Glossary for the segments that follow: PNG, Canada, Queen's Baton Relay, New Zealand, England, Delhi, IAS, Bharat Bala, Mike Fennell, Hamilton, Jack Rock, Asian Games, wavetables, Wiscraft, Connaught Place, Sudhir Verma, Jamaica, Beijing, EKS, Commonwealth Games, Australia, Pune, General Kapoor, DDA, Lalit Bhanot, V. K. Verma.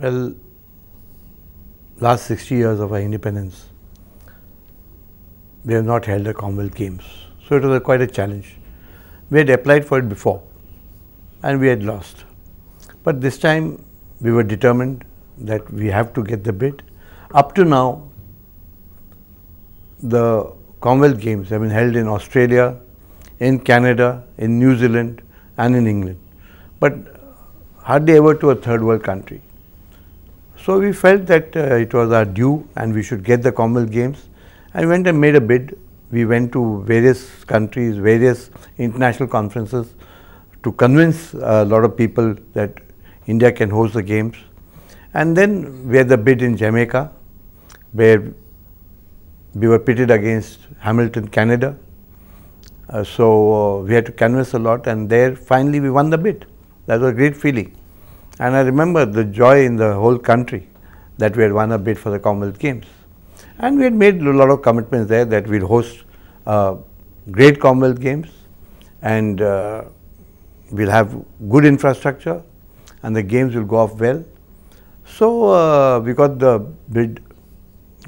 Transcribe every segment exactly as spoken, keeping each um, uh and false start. Well, last sixty years of our independence, we have not held a Commonwealth Games. So it was a, quite a challenge. We had applied for it before and we had lost. But this time we were determined that we have to get the bid. Up to now, the Commonwealth Games have been held in Australia, in Canada, in New Zealand and in England, but hardly ever to a third world country. So we felt that uh, it was our due and we should get the Commonwealth Games. I went and made a bid. We went to various countries, various international conferences to convince a lot of people that India can host the games. And then we had the bid in Jamaica, where we were pitted against Hamilton, Canada. Uh, so uh, we had to canvass a lot, and there finally we won the bid. That was a great feeling. And I remember the joy in the whole country that we had won a bid for the Commonwealth Games. And we had made a lot of commitments there that we'll host uh, great Commonwealth Games and uh, we'll have good infrastructure and the games will go off well. So uh, we got the bid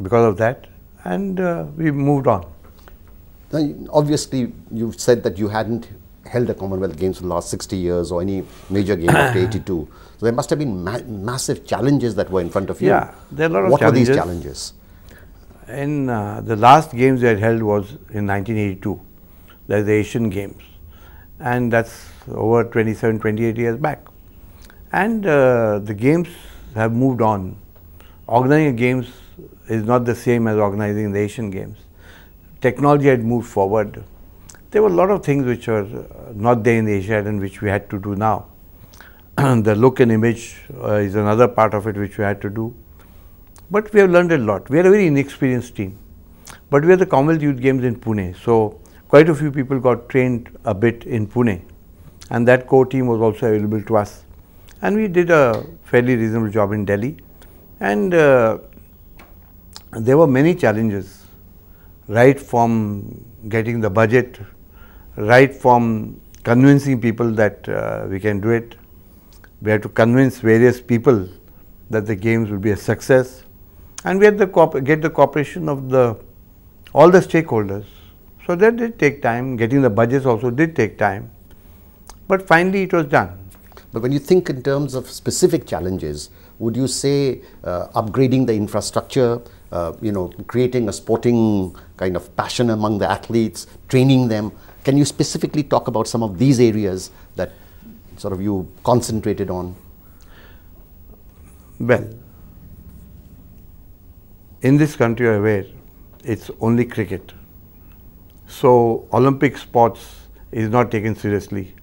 because of that and uh, we moved on. Now, obviously, you've said that you hadn't held a Commonwealth Games for the last sixty years or any major game after eighty-two. So there must have been ma massive challenges that were in front of you. Yeah, there are a lot of challenges. What were these challenges? In uh, the last games they had held was in nineteen eighty-two, that's the Asian Games, and that's over twenty-seven, twenty-eight years back. And uh, the games have moved on. Organizing games is not the same as organizing the Asian Games. Technology had moved forward. There were a lot of things which were not there in Asia and which we had to do now. The look and image uh, is another part of it which we had to do. But we have learned a lot. We are a very inexperienced team. But we had the Commonwealth Youth Games in Pune. So quite a few people got trained a bit in Pune. And that core team was also available to us. And we did a fairly reasonable job in Delhi. And uh, there were many challenges, right from getting the budget, right from convincing people that uh, we can do it. We had to convince various people that the games would be a success. And we had the get the cooperation of the all the stakeholders. So that did take time. Getting the budgets also did take time. But finally it was done. But when you think in terms of specific challenges, would you say uh, upgrading the infrastructure, uh, you know, creating a sporting kind of passion among the athletes, training them? Can you specifically talk about some of these areas that sort of you concentrated on? Well, in this country you're aware, it's only cricket. So Olympic sports is not taken seriously.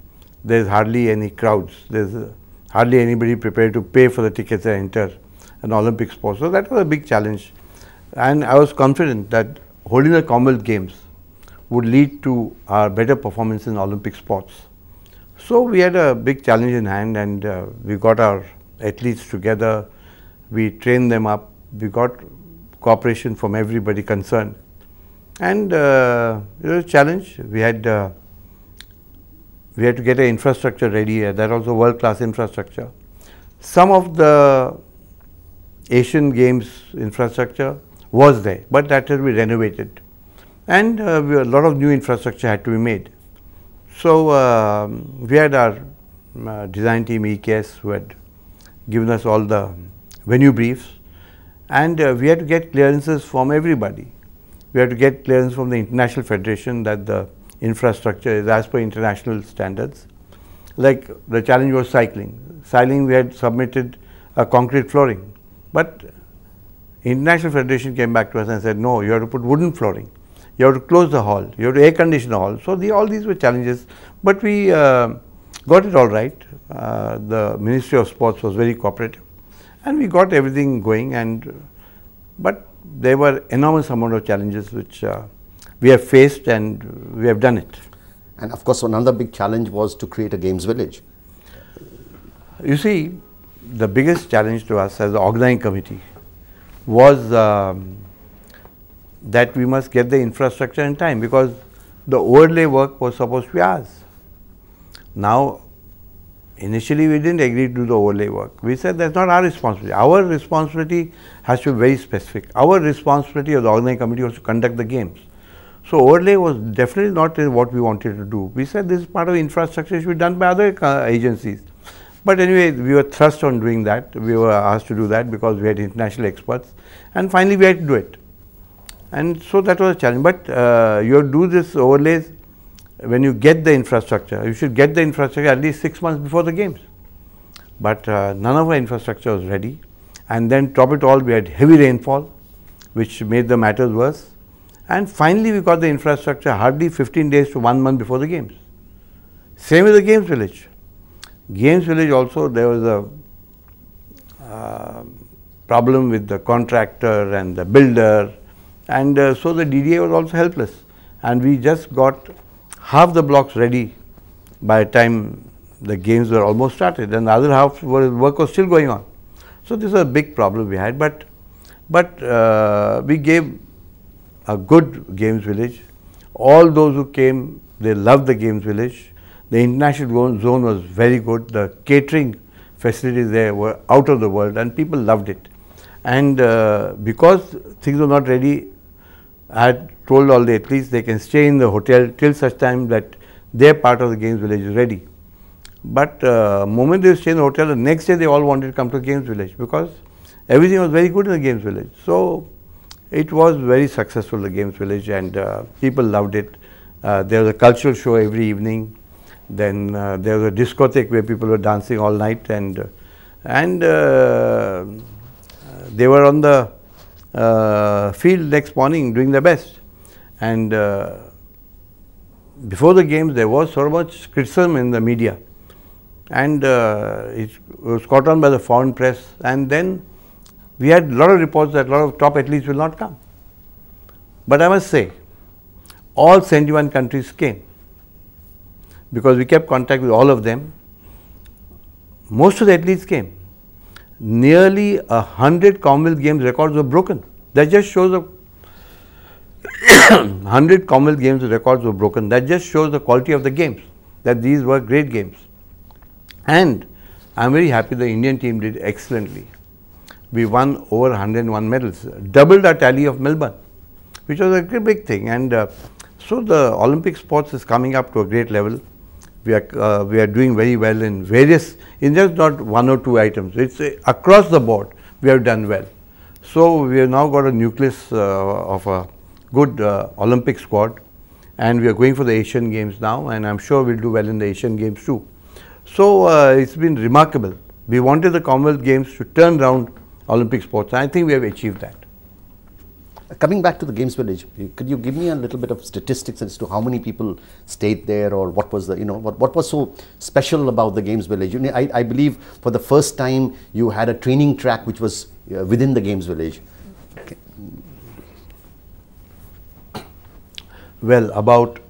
There's hardly any crowds. There's uh, hardly anybody prepared to pay for the tickets and enter an Olympic sport. So that was a big challenge. And I was confident that holding the Commonwealth Games would lead to our better performance in Olympic sports. So we had a big challenge in hand and uh, we got our athletes together, we trained them up, we got cooperation from everybody concerned. And uh, it was a challenge. We had, uh, we had to get our infrastructure ready, uh, that also world-class infrastructure. Some of the Asian Games infrastructure was there, but that had to be renovated. And uh, we, a lot of new infrastructure had to be made. So uh, we had our uh, design team, E K S, who had given us all the venue briefs, and uh, we had to get clearances from everybody. We had to get clearance from the International Federation that the infrastructure is as per international standards. Like the challenge was cycling. Cycling, we had submitted a concrete flooring, but International Federation came back to us and said, no, you have to put wooden flooring. You have to close the hall. You have to air condition the hall. So the, all these were challenges, but we uh, got it all right. Uh, the Ministry of Sports was very cooperative and we got everything going, and but there were enormous amount of challenges which uh, we have faced and we have done it. And of course another big challenge was to create a games village. You see, the biggest challenge to us as the organizing committee was um, that we must get the infrastructure in time, because the overlay work was supposed to be ours. Now Initially, we didn't agree to do the overlay work. We said that's not our responsibility. Our responsibility has to be very specific. Our responsibility of the organizing committee was to conduct the games. So overlay was definitely not what we wanted to do. We said this is part of infrastructure, it should be done by other agencies. But anyway, we were thrust on doing that. We were asked to do that because we had international experts. And finally, we had to do it. And so that was a challenge. But uh, you do this overlays when you get the infrastructure. You should get the infrastructure at least six months before the games. But uh, none of our infrastructure was ready. And then top it all, we had heavy rainfall, which made the matters worse. And finally, we got the infrastructure hardly fifteen days to one month before the games. Same with the Games Village. Games Village also, there was a uh, problem with the contractor and the builder. And uh, so the D D A was also helpless. And we just got half the blocks ready by the time the games were almost started. And the other half were, work was still going on. So this was a big problem we had. But, but uh, we gave a good Games Village. All those who came, they loved the Games Village. The international zone was very good. The catering facilities there were out of the world and people loved it. And uh, because things were not ready, I had told all the athletes they can stay in the hotel till such time that their part of the Games Village is ready. But uh, moment they stay in the hotel, the next day they all wanted to come to Games Village because everything was very good in the Games Village. So it was very successful, the Games Village, and uh, people loved it. Uh, there was a cultural show every evening. Then uh, there was a discotheque where people were dancing all night, and and uh, they were on the uh, field next morning doing their best. And uh, before the games, there was so much criticism in the media, and uh, it was caught on by the foreign press. And then we had a lot of reports that a lot of top athletes will not come. But I must say, all seventy-one countries came, because we kept contact with all of them. Most of the athletes came. Nearly a hundred Commonwealth Games records were broken. That just shows the hundred Commonwealth Games records were broken. That just shows the quality of the games, that these were great games. And I am very happy the Indian team did excellently. We won over one hundred and one medals, doubled our tally of Melbourne, which was a big thing. And uh, so the Olympic sports is coming up to a great level. We are, uh, we are doing very well in various, in just not one or two items, it's uh, across the board we have done well. So we have now got a nucleus uh, of a good uh, Olympic squad, and we are going for the Asian Games now, and I'm sure we'll do well in the Asian Games too. So uh, it's been remarkable. We wanted the Commonwealth Games to turn around Olympic sports, and I think we have achieved that. Coming back to the Games Village, could you give me a little bit of statistics as to how many people stayed there, or what was the, you know, what, what was so special about the Games Village? You know, I, I believe for the first time you had a training track which was uh, within the Games Village. Okay. Well, about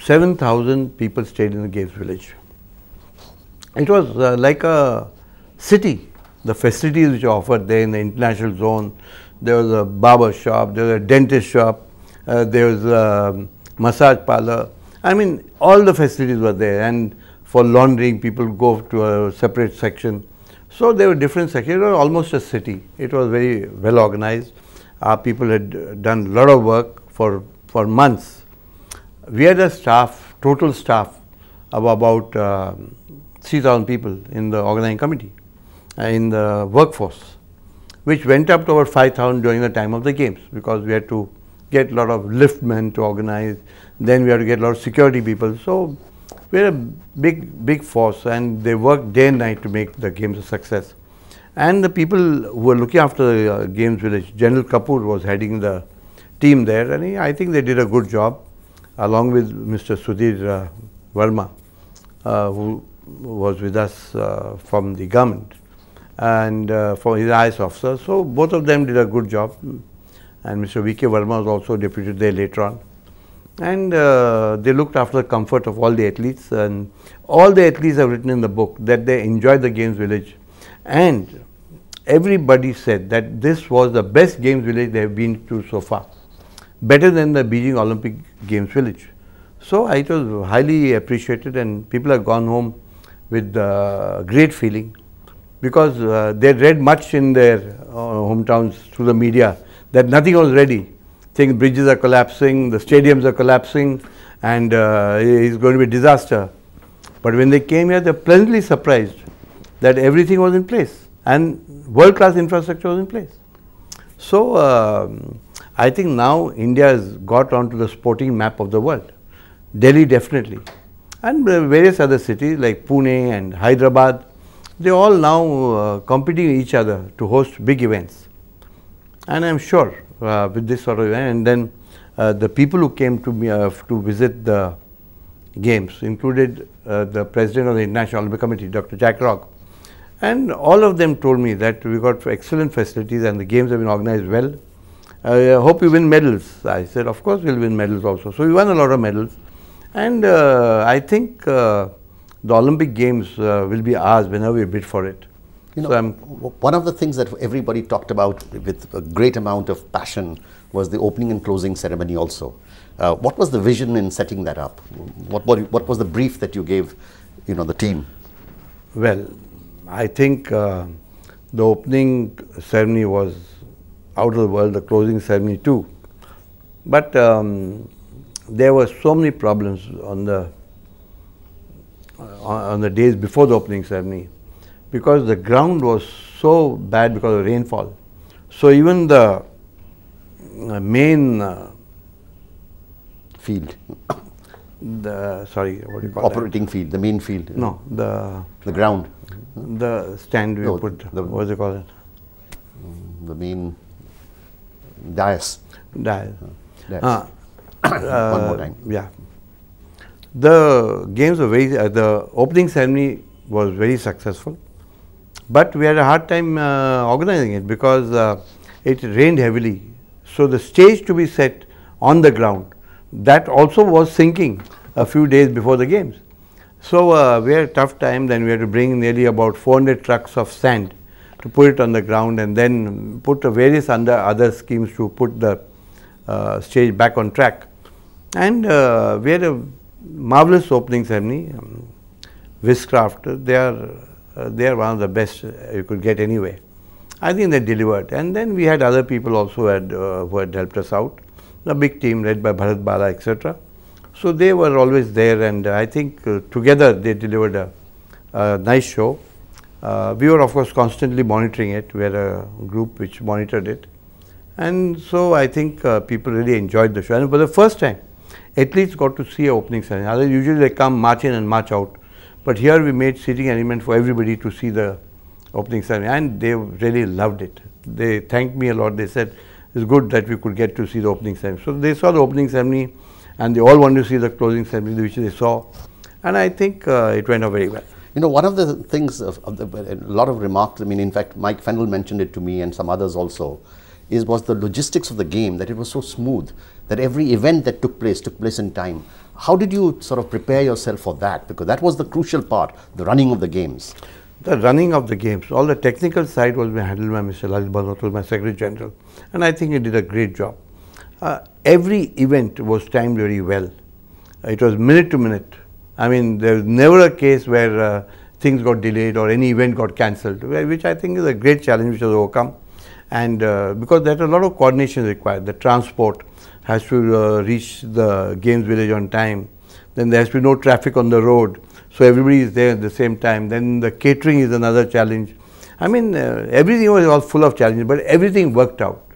seven thousand people stayed in the Games Village. It was uh, like a city. The facilities which are offered there in the international zone, there was a barber shop, there was a dentist shop, uh, there was a massage parlor. I mean, all the facilities were there, and for laundering, people go to a separate section. So there were different sections. It was almost a city. It was very well organized. Our people had done a lot of work for, for months. We had a staff, total staff, of about uh, three thousand people in the organizing committee, in the workforce, which went up to over five thousand during the time of the games, because we had to get a lot of liftmen to organize, then we had to get a lot of security people. So we had a big, big force, and they worked day and night to make the games a success. And the people who were looking after the uh, Games Village, General Kapoor was heading the team there, and he, I think they did a good job, along with Mister Sudhir uh, Verma, uh, who was with us uh, from the government, and uh, for his I A S officer. So both of them did a good job, and Mister V K Verma was also deputed there later on. And uh, they looked after the comfort of all the athletes, and all the athletes have written in the book that they enjoyed the Games Village, and everybody said that this was the best Games Village they have been to so far, better than the Beijing Olympic Games Village. So it was highly appreciated, and people have gone home with uh, great feeling, because uh, they read much in their uh, hometowns through the media that nothing was ready. Things, bridges are collapsing, the stadiums are collapsing, and uh, it's going to be a disaster. But when they came here, they were pleasantly surprised that everything was in place and world-class infrastructure was in place. So uh, I think now India has got onto the sporting map of the world. Delhi definitely, and various other cities like Pune and Hyderabad, they all now uh, competing with each other to host big events. And I am sure uh, with this sort of event, and then uh, the people who came to me uh, to visit the games included uh, the president of the International Olympic Committee, Doctor Jack Rock, and all of them told me that we got excellent facilities and the games have been organized well. I uh, hope you win medals. I said, of course we'll win medals also. So we won a lot of medals. And uh, I think uh, the Olympic Games uh, will be ours whenever we bid for it. You know, so I'm one of the things that everybody talked about with a great amount of passion was the opening and closing ceremony also. Uh, what was the vision in setting that up? What, what, what was the brief that you gave, you know, the team? Well, I think uh, the opening ceremony was out of the world, the closing ceremony too. But um, there were so many problems on the on the days before the opening ceremony, because the ground was so bad because of rainfall. So even the main uh, field, the sorry, what do you call operating that? field, the main field. No, the the ground, the stand we no, put. The, what do you call it? The main dais. Dais. dais. Uh, uh, One more time. Yeah. The games were very, uh, the opening ceremony was very successful, but we had a hard time uh, organizing it because uh, it rained heavily. So the stage to be set on the ground, that also was sinking a few days before the games. So uh, we had a tough time. Then we had to bring nearly about four hundred trucks of sand to put it on the ground, and then put various under other schemes to put the uh, stage back on track. And uh, we had a marvelous opening ceremony. um, Wiscraft, they are uh, they are one of the best you could get anyway. I think they delivered, and then we had other people also had, uh, who had helped us out. The big team led by Bharat Bala, et cetera. So they were always there, and I think uh, together they delivered a, a nice show. Uh, we were of course constantly monitoring it. We had a group which monitored it, and so I think uh, people really enjoyed the show. And for the first time, athletes got to see an opening ceremony. Other usually they come march in and march out, but here we made seating arrangement for everybody to see the opening ceremony, and they really loved it. They thanked me a lot. They said it's good that we could get to see the opening ceremony. So they saw the opening ceremony, and they all wanted to see the closing ceremony, which they saw, and I think uh, it went out very well. You know, one of the things, of, of the, a lot of remarks, I mean, in fact, Mike Fennell mentioned it to me and some others also, is was the logistics of the game, that it was so smooth, that every event that took place, took place in time. How did you sort of prepare yourself for that? Because that was the crucial part, the running of the games. The running of the games, all the technical side was handled by Mister Lalit Bhanot, my Secretary General, and I think he did a great job. Uh, every event was timed very well. It was minute to minute. I mean, there was never a case where uh, things got delayed or any event got cancelled, which I think is a great challenge which was overcome. And uh, because there's a lot of coordination required, the transport has to uh, reach the games village on time. Then there has to be no traffic on the road, so everybody is there at the same time. Then the catering is another challenge. I mean, uh, everything was all full of challenges, but everything worked out.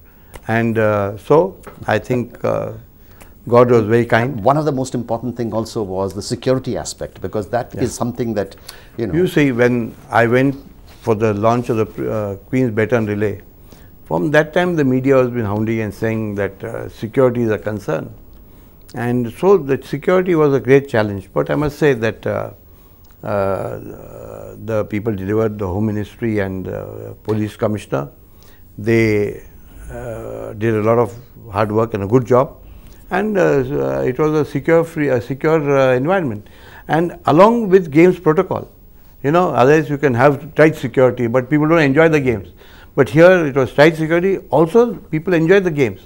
And uh, so I think uh, God was very kind. One of the most important thing also was the security aspect, because that yeah. is something that, you know. You see, when I went for the launch of the uh, Queen's Baton Relay, from that time the media has been hounding and saying that uh, security is a concern. And so the security was a great challenge. But I must say that uh, uh, the people delivered, the Home Ministry and uh, Police Commissioner, they uh, did a lot of hard work and a good job. And uh, it was a secure, free, a secure uh, environment, and along with games protocol. You know, otherwise you can have tight security, but people don't enjoy the games. But here it was tight security. Also, people enjoy the games,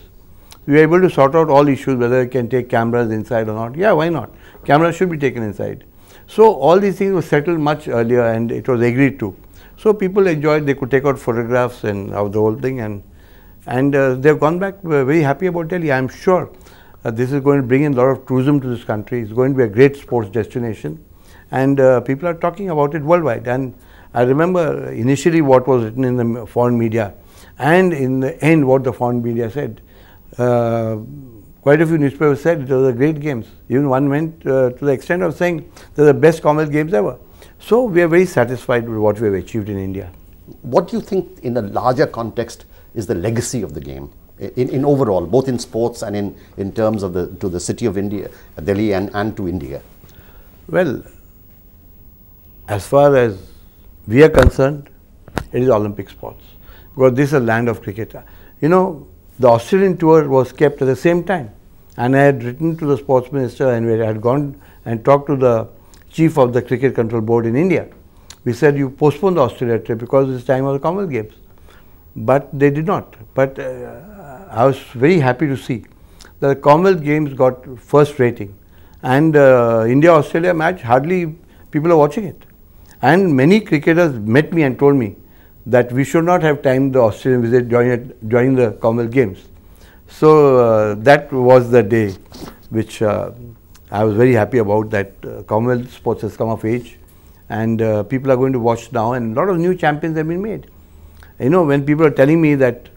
we were able to sort out all issues, whether it can take cameras inside or not. Yeah, why not? Cameras should be taken inside. So all these things were settled much earlier and it was agreed to. So people enjoyed, they could take out photographs and of the whole thing, and and uh, they have gone back very happy about Delhi. I am sure uh, this is going to bring in a lot of tourism to this country. It's going to be a great sports destination, and uh, people are talking about it worldwide. And I remember initially what was written in the foreign media, and in the end what the foreign media said. Uh, quite a few newspapers said it was a great games. Even one went uh, to the extent of saying they're the best Commonwealth Games ever. So we are very satisfied with what we have achieved in India. What do you think, in a larger context, is the legacy of the game in, in overall, both in sports and in, in terms of the to the city of India, Delhi, and, and to India? Well, as far as we are concerned, it is Olympic sports, because this is a land of cricket. You know, the Australian tour was kept at the same time, and I had written to the sports minister, and we had gone and talked to the chief of the cricket control board in India. We said, you postpone the Australia trip because it's time of the Commonwealth Games. But they did not. But uh, I was very happy to see that the Commonwealth Games got first rating, and uh, India-Australia match, hardly people are watching it. And many cricketers met me and told me that we should not have timed the Australian visit during, during the Commonwealth Games. So uh, that was the day which uh, I was very happy about, that uh, Commonwealth sports has come of age, and uh, people are going to watch now, and a lot of new champions have been made. You know, when people are telling me that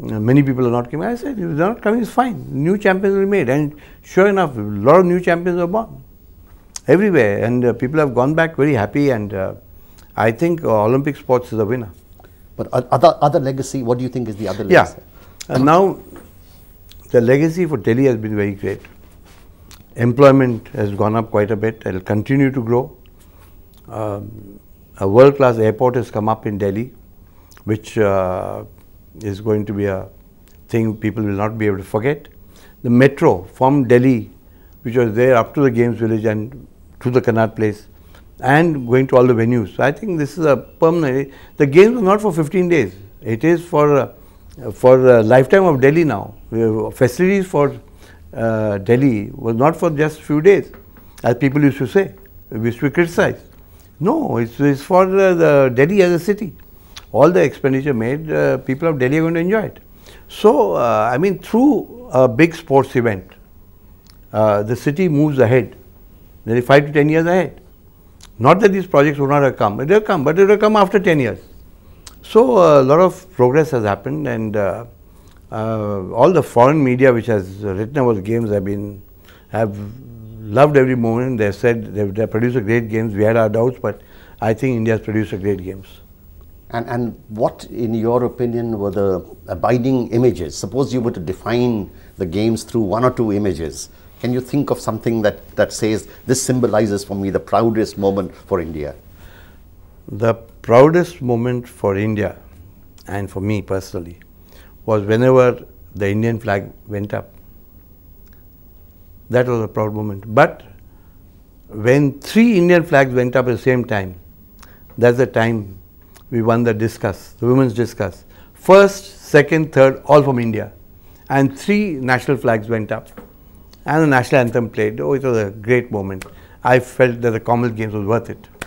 uh, many people are not coming, I said, if they're not coming, it's fine. New champions will be made. And sure enough, a lot of new champions are born everywhere. And uh, people have gone back very happy. And uh, I think uh, Olympic sports is a winner. But uh, other, other legacy, what do you think is the other legacy? Yeah. And now, the legacy for Delhi has been very great. Employment has gone up quite a bit. It will continue to grow. Um, a world-class airport has come up in Delhi, which uh, is going to be a thing people will not be able to forget. The metro from Delhi, which was there up to the Games Village and to the Connaught Place, and going to all the venues. So I think this is a permanent. The Games were not for fifteen days. It is for uh, for a lifetime of Delhi now. We have facilities for uh, Delhi was not for just few days, as people used to say. We used to criticize. No, it's, it's for uh, the Delhi as a city. All the expenditure made, uh, people of Delhi are going to enjoy it. So, uh, I mean, through a big sports event, uh, the city moves ahead, nearly five to ten years ahead. Not that these projects would not have come, it will come, but it will come after ten years. So, a uh, lot of progress has happened, and uh, uh, all the foreign media which has written about the games have been, have loved every moment. They have said they have produced a great games. We had our doubts, but I think India has produced a great games. And, and what, in your opinion, were the abiding images? Suppose you were to define the games through one or two images. Can you think of something that, that says, this symbolizes for me the proudest moment for India? The proudest moment for India, and for me personally, was whenever the Indian flag went up. That was a proud moment. But when three Indian flags went up at the same time, that's the time we won the discus, the women's discus. First, second, third, all from India. And three national flags went up. And the national anthem played. Oh, it was a great moment. I felt that the Commonwealth Games was worth it.